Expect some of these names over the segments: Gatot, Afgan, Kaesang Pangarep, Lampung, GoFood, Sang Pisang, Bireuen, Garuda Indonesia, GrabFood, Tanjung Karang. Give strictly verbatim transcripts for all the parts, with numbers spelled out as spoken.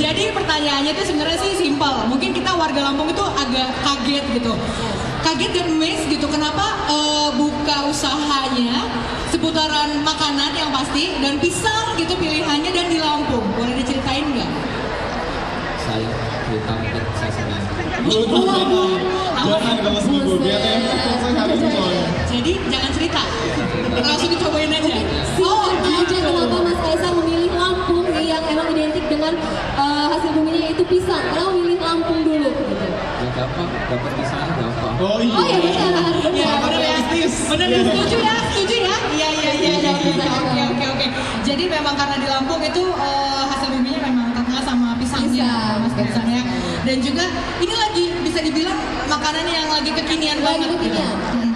Jadi pertanyaannya itu sebenarnya sih simpel. Mungkin kita warga Lampung itu agak kaget gitu. Kaget dan amazed gitu. Kenapa uh, buka usahanya seputaran makanan yang pasti dan pisang gitu pilihannya dan di Lampung. Boleh diceritain nggak? Saya cerita mungkin saya sendiri. Jangan kalau seminggu biar saya harus soalnya. Jadi jangan cerita. Langsung dicobain aja. Oh, aja kenapa Mas Kaesang memilih Lampung yang emang identik dengan uh, hasil buminya itu pisang? Kenapa memilih Lampung dulu? Ya gampang, dapat pisangnya gampang. Oh iya. Oh iya benar. Ya benar ya. Benar ya. Setuju ya, setuju ya. Iya iya iya. Oke oke oke. Jadi memang karena di Lampung itu uh, hasil buminya memang terkenal sama pisangnya, Mas Kaesang ya. Dan juga ini lagi bisa dibilang makanan yang lagi kekinian lagi banget. Kekinian. Hmm.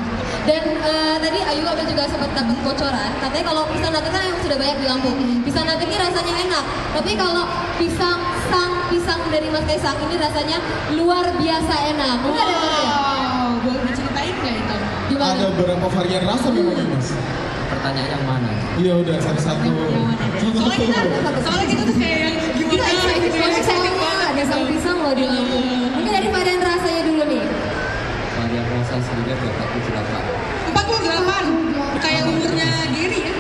Dan uh, tadi Ayu ada juga sempat dapat bocoran, katanya kalau pisang datuk kan yang sudah banyak di Lampung, pisang datuk ini rasanya enak, tapi kalau pisang sang pisang dari Mas Kaesang ini rasanya luar biasa enak. Wow, ada boleh diceritain nggak itu? Gimana? Ada beberapa varian rasa memang Mas. Pertanyaan yang mana? Iya udah satu-satu. Soalnya kita, soalnya kita tuh kayak gimana? Kita excited banget ada sang pisang loh di Lampung. Mungkin dari varian rasanya dulu nih. Varian rasa sebenarnya ada empat puluh delapan. Empat puluh delapan? Kayak umurnya diri ya?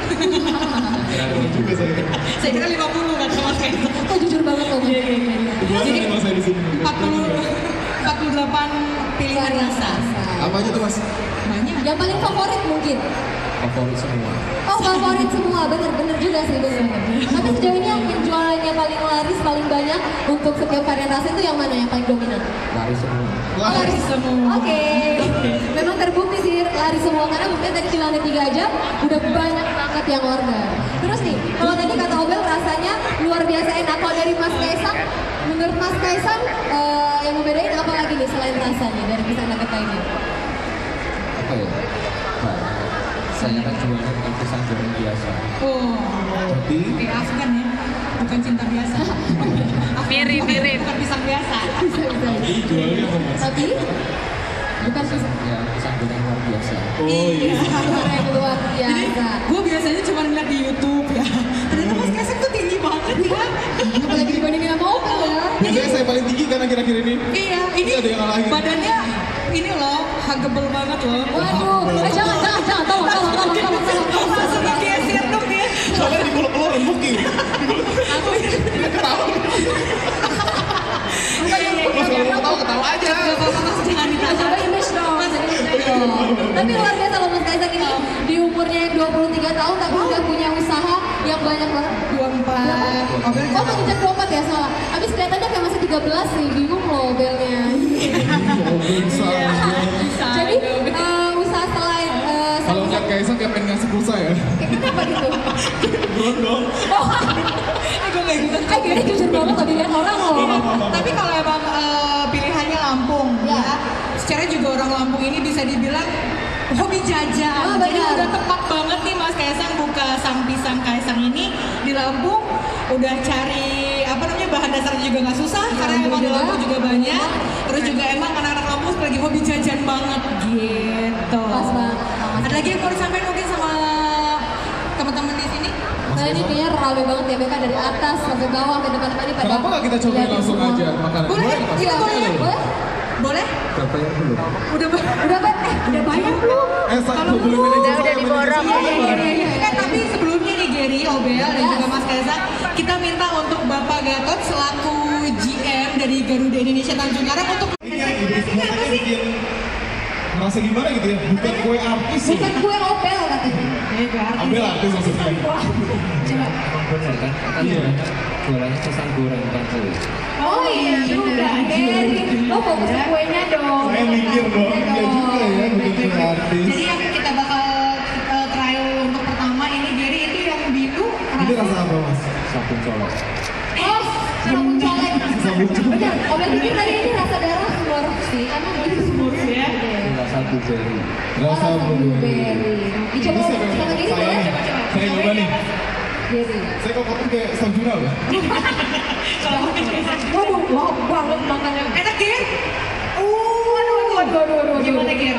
Saya kira lima puluh kan sama saya. Kok jujur banget loh. Jadi empat puluh empat puluh delapan pilihan rasa. Apa aja tuh Mas? Banyak. Yang paling favorit mungkin? Favorit semua. Oh favorit semua, bener-bener juga sih bener-bener. Tapi sejauh ini yang penjualannya paling laris, paling banyak untuk setiap varian rasa itu yang mana yang paling dominan? Laris semua. Laris semua. Oke. Memang terbukti sih laris semua karena mungkin tadi di lantai tiga aja udah banyak banget yang order. Terus nih, kalau tadi kata Obel rasanya luar biasa enak. Kalau dari Mas Kaesang, menurut Mas Kaesang uh, yang membedain apa lagi nih selain rasanya dari pisang nugget lainnya? Apa ya? Saya kan jualnya bukan pisang goreng biasa. Oh, jadi kayak Afgan ya, bukan cinta biasa. Mirip, mirip, bukan pisang biasa. Tapi jualnya apa Mas? Tapi bukan pisang, ya pisang goreng luar biasa. Oh iya, pisang goreng luar biasa. Gue biasanya cuma ngeliat di YouTube ya. Ternyata Mas Kaesang tuh tinggi banget ya. Apalagi dibandingin sama Opel ya. Biasanya saya paling tinggi karena kira-kira ini. Iya, ini badannya ini loh, huggable banget loh. Waduh, eh jangan, jangan, jangan, tolong, tolong, tolong, tolong, tolong, tolong. Langsung digeser dong dia. Soalnya dipeluk-peluk rembuk nih. Aku ini ketawa. Ketawa, ketawa aja. Gak apa-apa, Mas, jangan ditahan. Coba image dong. Tapi luar biasa loh Mas Kaesang ini. Di umurnya yang dua puluh tiga tahun, tapi udah punya usaha yang banyak banget. dua puluh empat. Oh, menginjak dua puluh empat ya, salah. Abis kelihatannya kayak masih tiga belas nih, bingung loh belnya. Jadi usaha selain kalau nggak Kaesang kayak pengen ngasih pulsa ya? Kenapa gitu? Berondong. Eh jadi jujur banget kalau dilihat orang loh. Tapi kalau emang pilihannya Lampung ya, secara juga orang Lampung ini bisa dibilang hobi jajan. Jadi udah tepat banget nih Mas Kaesang buka Sang Pisang Kaesang ini di Lampung. Udah cari apa namanya bahan dasarnya juga nggak susah karena emang di Lampung juga banyak. Terus juga emang anak-anak Lampung lagi hobi jajan banget gitu. Pas banget. Ada lagi yang mau disampaikan mungkin sama teman-teman di sini? Nah ini kayaknya rame banget ya, mereka dari atas sampai bawah ke depan-depan ini pada. Kenapa nggak kita coba langsung aja makanan? Boleh, kita boleh, boleh. Boleh? Udah bayar belum? Udah bayar, eh udah bayar belum? Eh satu belum manajer saya manajer saya. Eh tapi sebelumnya nih Gary, Obel dan juga Mas Kaesang, kita minta untuk Bapak Gatot selaku G M dari Garuda Indonesia Tanjung Karang untuk presentasinya apa sih? Merasa gimana gitu ya? Bukan kue artis sih? Bukan kue Obel katanya. Obel artis maksudnya. Coba. Bener kan? Iya. Jualannya pisang goreng bukan kue. Oh iya juga, Gary. Lo fokus ke kuenya dong. Saya mikir dong, iya juga ya, bikin artis. Jadi yang kita bakal trial untuk pertama ini, Gary, itu yang biru. Ini rasa apa Mas? Sabun colek. Oh, sabun colek. Sabun colek. Bener, Obel pikir tadi ini rasa darah keluar sih, karena itu semua ya. Rasa blueberry. Rasa blueberry. Dicoba sama Gary boleh? Saya coba nih. Saya kok kotor kayak Sanjuna loh. Waduh, wow banget makannya. Enak Gir? Uuuuh, aduh, aduh, aduh, aduh. Gimana Gir?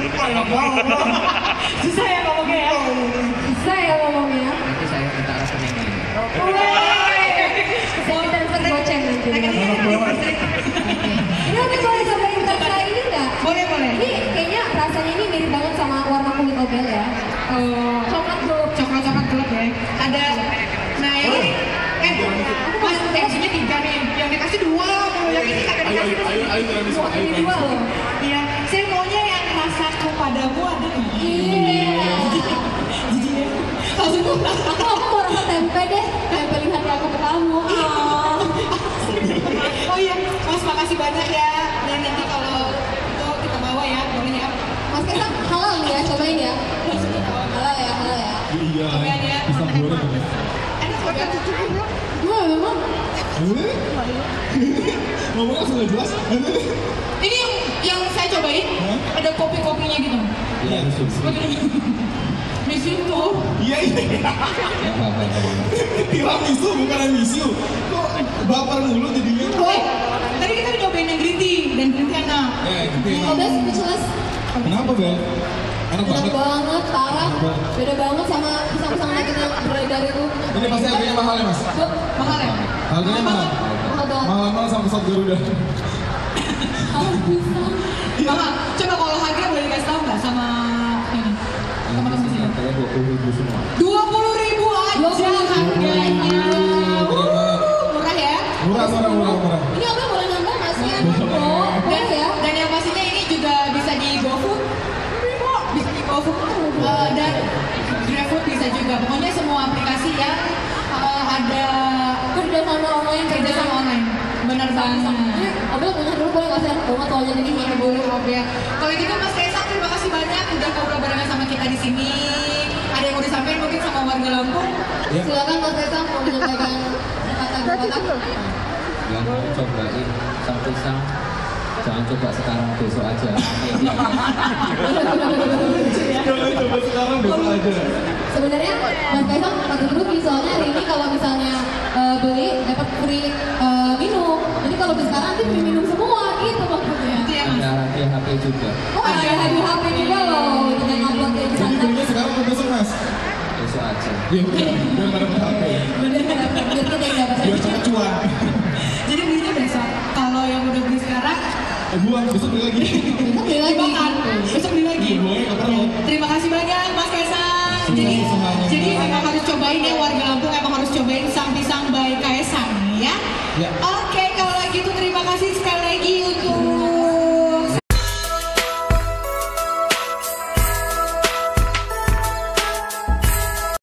Enak banget. Susah ya ngomongnya ya? Susah ya ngomongnya? Nanti saya minta rasa nengah. Wee! Kesakitan tergocek. Ini aku boleh cobain terserah ini nggak? Boleh, boleh. Ini kayaknya rasanya ini mirip banget sama warna kulit obel ya. Oh, coklat gelap, coklat coklat gelap ya. Ada, nah ini, eh, mas, tensinya tiga nih. Yang dikasih dua, yang ini akan dikasih dua, ini dua loh. Iya, saya maunya yang rasa kepadamu ada nih. Iya. Jadi, langsung aku rasa tempe deh, tempe lihat aku ketemu. Oh iya, mas makasih banyak ya. Dan nanti kalau itu kita bawa ya, boleh ya. Mas Kaesang halal ya, cobain ya. Halal ya, halal ya. Iya. Cobain ya. Pisang goreng. Enak banget cukup bro. Gua memang. Ngomongnya sudah jelas. Ini yang yang saya cobain ada kopi-kopinya gitu. Iya. Misi itu. Iya iya. Bilang misu bukan misiu. Kok baper mulu jadinya? Woi, tadi kita udah nyobain yang green tea dan green tea enak. Iya green tea. Obat spesialis. Kenapa bel? Enak banget. Enak banget, parah. Beda banget sama pisang-pisang lagi yang beredar itu. Ini pasti harganya mahal ya mas? Mahal ya? Harganya mahal. Mahal mahal sama pesawat Garuda. Mahal pisang. Mahal. Coba kalau harganya boleh dikasih tahu nggak sama ini? Sama kamu sih. Dua puluh ribu semua. Dua puluh ribu aja harganya. Murah ya? Murah, murah, murah, murah. Ini abang boleh nambah masnya? Boleh ya. Dan yang pastinya ini juga bisa di GoFood. Bisa di GoFood dan GrabFood bisa juga. Pokoknya semua aplikasi yang ada kerja sama online, kerja sama online. Benar banget. Abang benar dulu boleh kasih banget soalnya ini boleh boleh abang. Kalau gitu mas Kaesang terima kasih banyak udah ngobrol barengan sama kita di sini. Ada yang mau disampaikan mungkin sama warga Lampung? Silakan mas Kaesang mau menyampaikan kata-kata. Yang mau cobain Sang Pisang. Jangan coba sekarang, besok aja. Jangan coba sekarang, besok aja. Sebenarnya mas Kaesang takut rugi soalnya hari ini kalau misalnya beli dapat free minum. Jadi kalau beli sekarang nanti free minum semua gitu maksudnya. Ada hadiah H P juga. Oh ada hadiah H P juga loh. Jangan ngomong kayak gitu. Jadi belinya sekarang atau besok mas? Besok aja. Iya bener, biar pada dapat H P. Bener bener, biar kita yang dapat. Biar cepat cuan. Jadi belinya besok. Kalau yang udah beli sekarang buang, besok beli lagi. Besok beli lagi. Besok beli lagi. Terima kasih banyak mas Kaesang. Jadi, jadi memang harus cobain ya warga Lampung. Emang harus cobain Sang Pisang by Kaesang ya. Oke, kalau gitu terima kasih sekali lagi untuk